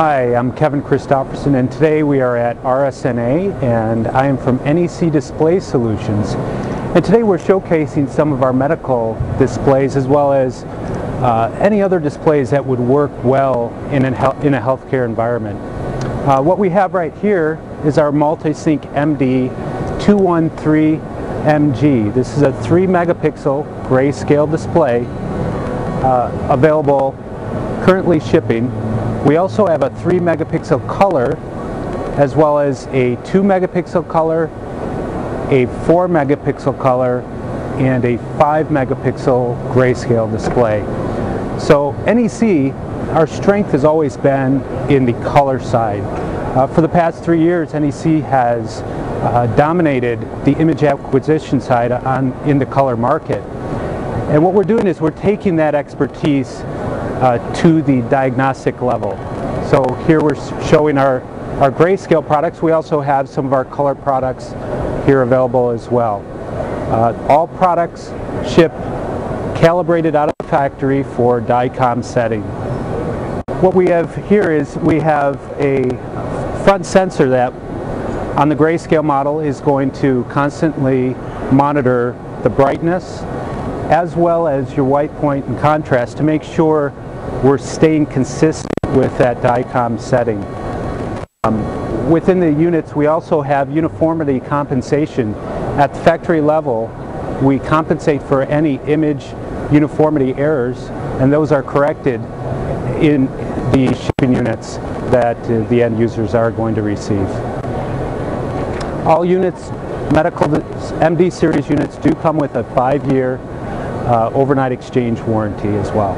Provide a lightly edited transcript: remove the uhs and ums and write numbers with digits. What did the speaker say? Hi, I'm Kevin Christopherson, and today we are at RSNA, and I am from NEC Display Solutions. And today we're showcasing some of our medical displays, as well as any other displays that would work well in a healthcare environment. What we have right here is our MultiSync MD213MG. This is a 3-megapixel grayscale display available, currently shipping. We also have a 3-megapixel color, as well as a 2-megapixel color, a 4-megapixel color, and a 5-megapixel grayscale display. So NEC, our strength has always been in the color side. For the past 3 years, NEC has dominated the image acquisition side in the color market. And what we're doing is we're taking that expertise to the diagnostic level. So here we're showing our grayscale products. We also have some of our color products here available as well. All products ship calibrated out of the factory for DICOM setting. What we have here is we have a front sensor that on the grayscale model is going to constantly monitor the brightness as well as your white point and contrast to make sure we're staying consistent with that DICOM setting. Within the units, we also have uniformity compensation. At the factory level, we compensate for any image uniformity errors, and those are corrected in the shipping units that the end users are going to receive. All units, medical MD series units, do come with a 5-year overnight exchange warranty as well.